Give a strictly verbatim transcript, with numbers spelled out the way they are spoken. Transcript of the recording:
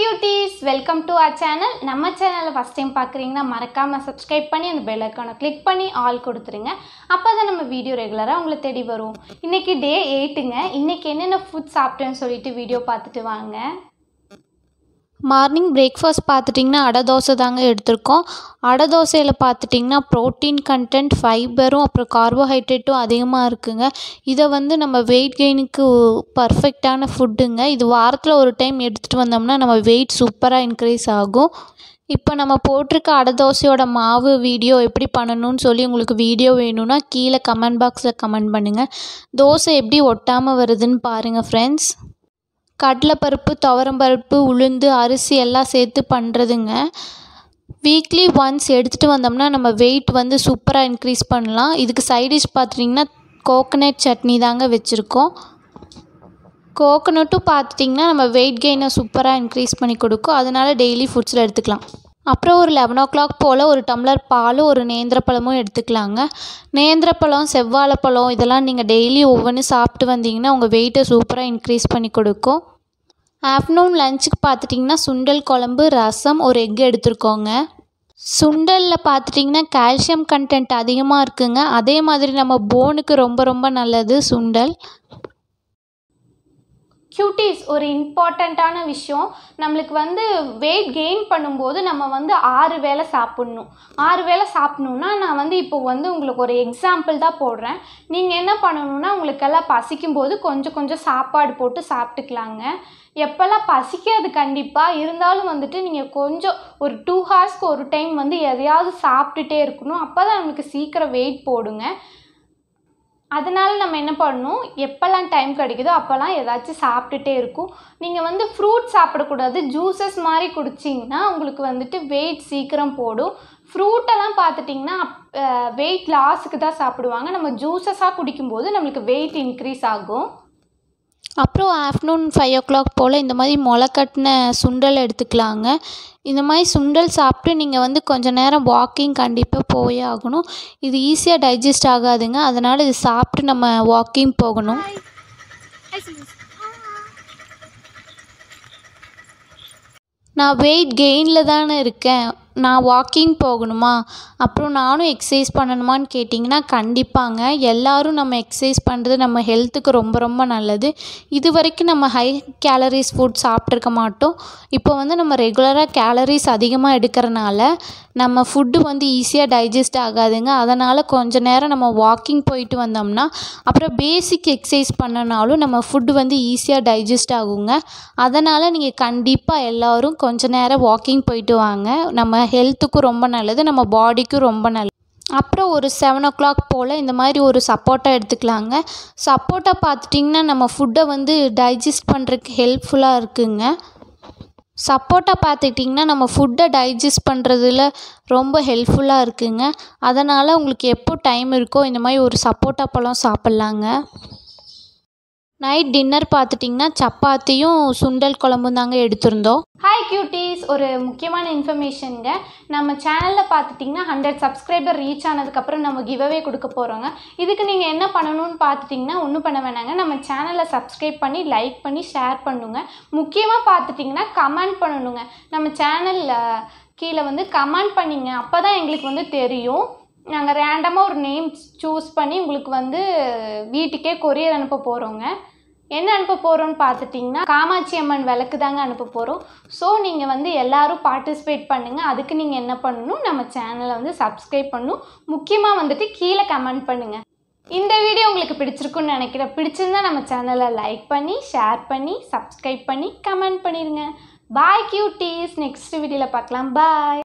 cuties! Welcome to our channel. Namma channel first time paakringna marakama subscribe panni and bell icon click panni all kodutringa. Appadha nama video regular ah ungala thedi varum. Inniki day eight nga. Inniki enna food saapten solittu video paathittu vaanga. Morning breakfast பார்த்துட்டிங்கன்னா அடை தோசை தாங்க எடுத்துறோம். அடை தோசையில பார்த்துட்டிங்கன்னா protein content, ஃபைபரும் அப்புறம் கார்போஹைட்ரேட்டும் அதிகமாக இருக்குங்க. இத வந்து நம்ம weight gainக்கு பெர்ஃபெக்ட்டான ஃபுட்ங்க. இது வாரத்துல ஒரு டைம் எடுத்துட்டு வந்தோம்னா நம்ம weight சூப்பரா இன்கிரீஸ் ஆகும். இப்போ நம்ம போட்டுருக்க அடை தோசையோட மாவு வீடியோ எப்படி பண்ணணும்னு சொல்லி உங்களுக்கு வீடியோ வேணும்னா கீழே கமெண்ட் பாக்ஸ்ல கமெண்ட் பண்ணுங்க. தோசை எப்படி ஒட்டாம வருதுன்னு பாருங்க ஃப்ரெண்ட்ஸ். கடலைப்பருப்பு, துவரம்பருப்பு, உளுந்து, அரிசி எல்லாம் சேர்த்து பண்ணுறதுங்க. வீக்லி ஒன்ஸ் எடுத்துகிட்டு வந்தோம்னா நம்ம வெயிட் வந்து சூப்பராக இன்க்ரீஸ் பண்ணலாம். இதுக்கு சைட் டிஷ் பார்த்துட்டிங்கன்னா கோகனட் சட்னி தாங்க வச்சுருக்கோம். கோகனட்டும் பார்த்துட்டிங்கன்னா நம்ம வெயிட் கெயினை சூப்பராக இன்க்ரீஸ் பண்ணி கொடுக்கும். அதனால் டெய்லி ஃபுட்ஸில் எடுத்துக்கலாம். அப்புறம் ஒரு லெவன் ஓ கிளாக் போல் ஒரு டம்ளர் பாலும் ஒரு நேந்திரப்பழமும் எடுத்துக்கலாங்க. நேந்திரப்பழம், செவ்வாழைப்பழம் இதெல்லாம் நீங்கள் டெய்லி ஒவ்வொன்று சாப்பிட்டு வந்தீங்கன்னா உங்கள் வெயிட்டை சூப்பராக இன்க்ரீஸ் பண்ணி கொடுக்கும். ஆஃப்டர்நூன் லஞ்சுக்கு பார்த்துட்டிங்கன்னா சுண்டல் குழம்பு, ரசம், ஒரு எக் எடுத்துருக்கோங்க. சுண்டலில் பார்த்துட்டிங்கன்னா கால்சியம் கண்டென்ட் அதிகமாக இருக்குங்க. அதே மாதிரி நம்ம போனுக்கு ரொம்ப ரொம்ப நல்லது சுண்டல். கியூட்டிஸ் ஒரு இம்பார்ட்டண்ட்டான விஷயம். நம்மளுக்கு வந்து வெயிட் கெயின் பண்ணும்போது நம்ம வந்து ஆறு வேளை சாப்பிட்ணும். ஆறு வேளை சாப்பிட்ணுன்னா நான் வந்து இப்போ வந்து உங்களுக்கு ஒரு எக்ஸாம்பிள் தான் போடுறேன். நீங்கள் என்ன பண்ணணுன்னா உங்களுக்கெல்லாம் பசிக்கும்போது கொஞ்சம் கொஞ்சம் சாப்பாடு போட்டு சாப்பிட்டுக்கலாங்க. எப்போல்லாம் பசிக்காது கண்டிப்பாக இருந்தாலும் வந்துட்டு நீங்கள் கொஞ்சம் ஒரு டூ ஹவர்ஸ்க்கு ஒரு டைம் வந்து எதையாவது சாப்பிட்டுட்டே இருக்கணும். அப்போ தான் நம்மளுக்கு சீக்கிரம் வெயிட் போடுங்க. அதனால் நம்ம என்ன பண்ணணும், எப்போல்லாம் டைம் கிடைக்குதோ அப்போல்லாம் ஏதாச்சும் சாப்பிட்டுட்டே இருக்கும். நீங்கள் வந்து ஃப்ரூட்ஸ் சாப்பிடக்கூடாது, ஜூஸஸ் மாதிரி குடிச்சிங்கன்னா உங்களுக்கு வந்துட்டு வெயிட் சீக்கிரம் போடும். ஃப்ரூட்டெல்லாம் பார்த்துட்டிங்கன்னா வெயிட் லாஸுக்கு தான் சாப்பிடுவாங்க. நம்ம ஜூஸஸாக குடிக்கும்போது நம்மளுக்கு வெயிட் இன்க்ரீஸ் ஆகும். அப்புறம் ஆஃப்டர்நூன் ஃபைவ் ஓ கிளாக் போல் இந்த மாதிரி முளை கட்டின சுண்டல் எடுத்துக்கலாங்க. இந்த மாதிரி சுண்டல் சாப்பிட்டு நீங்கள் வந்து கொஞ்சம் நேரம் வாக்கிங் கண்டிப்பாக போயே ஆகணும். இது ஈஸியாக டைஜஸ்ட் ஆகாதுங்க. அதனால் இது சாப்பிட்டு நம்ம வாக்கிங் போகணும். நான் வெயிட் கெயினில் தானே இருக்கேன், நான் வாக்கிங் போகணுமா அப்புறம் நானும் எக்ஸசைஸ் பண்ணணுமான்னு கேட்டிங்கன்னா கண்டிப்பாங்க. எல்லோரும் நம்ம எக்ஸசைஸ் பண்ணுறது நம்ம ஹெல்த்துக்கு ரொம்ப ரொம்ப நல்லது. இது வரைக்கும் நம்ம ஹை கேலரிஸ் ஃபுட் சாப்பிட்ருக்க மாட்டோம். இப்போ வந்து நம்ம ரெகுலராக கேலரிஸ் அதிகமாக எடுக்கிறனால நம்ம ஃபுட்டு வந்து ஈஸியாக டைஜஸ்ட் ஆகாதுங்க. அதனால் கொஞ்சம் நேரம் நம்ம வாக்கிங் போயிட்டு வந்தோம்னா அப்புறம் பேசிக் எக்ஸசைஸ் பண்ணனாலும் நம்ம ஃபுட்டு வந்து ஈஸியாக டைஜஸ்ட் ஆகுங்க. அதனால் நீங்கள் கண்டிப்பாக எல்லோரும் கொஞ்சம் நேரம் வாக்கிங் போயிட்டு வாங்க. நம்ம ஹெல்த்துக்கும் ரொம்ப நல்லது, நம்ம பாடிக்கும் ரொம்ப நல்லது. அப்புறம் ஒரு செவன் ஓ கிளாக் போல் இந்த மாதிரி ஒரு சப்போட்டா எடுத்துக்கலாங்க. சப்போட்டா பார்த்துட்டிங்கன்னா நம்ம ஃபுட்டை வந்து டைஜஸ்ட் பண்ணுறதுக்கு ஹெல்ப்ஃபுல்லாக இருக்குங்க. சப்போட்டா பார்த்துக்கிட்டிங்கன்னா நம்ம ஃபுட்டை டைஜஸ்ட் பண்ணுறதுல ரொம்ப ஹெல்ப்ஃபுல்லாக இருக்குங்க. அதனால் உங்களுக்கு எப்போ டைம் இருக்கோ இந்த மாதிரி ஒரு சப்போட்டா பழம் சாப்பிட்லாங்க. நைட் டின்னர் பார்த்துட்டிங்கன்னா சப்பாத்தியும் சுண்டல் குழம்பும் தாங்க எடுத்திருந்தோம். ஹாய் கியூட்டீஸ், ஒரு முக்கியமான இன்ஃபர்மேஷனுங்க. நம்ம சேனலில் பார்த்துட்டிங்கன்னா ஹண்ட்ரட் சப்ஸ்கிரைபர் ரீச் ஆனதுக்கப்புறம் நம்ம கிவ்அவே கொடுக்க போகிறோங்க. இதுக்கு நீங்கள் என்ன பண்ணணும்னு பார்த்துட்டிங்கன்னா ஒன்றும் பண்ண வேணாங்க. நம்ம சேனலை சப்ஸ்கிரைப் பண்ணி லைக் பண்ணி ஷேர் பண்ணுங்க. முக்கியமாக பார்த்துட்டிங்கன்னா கமெண்ட் பண்ணணுங்க. நம்ம சேனலில் கீழே வந்து கமெண்ட் பண்ணிங்க. அப்போ தான் எங்களுக்கு வந்து தெரியும். நாங்கள் ரேண்டமாக ஒரு நேம் சூஸ் பண்ணி உங்களுக்கு வந்து வீட்டுக்கே கொரியர் அனுப்ப போகிறோங்க. என்ன அனுப்ப போகிறோன்னு பார்த்துட்டிங்கன்னா காமாட்சி அம்மன் விளக்கு தாங்க அனுப்ப போகிறோம். ஸோ நீங்கள் வந்து எல்லோரும் பார்ட்டிசிபேட் பண்ணுங்கள். அதுக்கு நீங்கள் என்ன பண்ணணும், நம்ம சேனலை வந்து சப்ஸ்கிரைப் பண்ணணும். முக்கியமாக வந்துட்டு கீழே கமெண்ட் பண்ணுங்கள். இந்த வீடியோ உங்களுக்கு பிடிச்சிருக்குன்னு நினைக்கிறேன். பிடிச்சிருந்தால் நம்ம சேனலை லைக் பண்ணி ஷேர் பண்ணி சப்ஸ்கிரைப் பண்ணி கமெண்ட் பண்ணிடுங்க. பாய் கியூட்டீஸ், நெக்ஸ்ட் வீடியோவில் பார்க்கலாம். பாய்.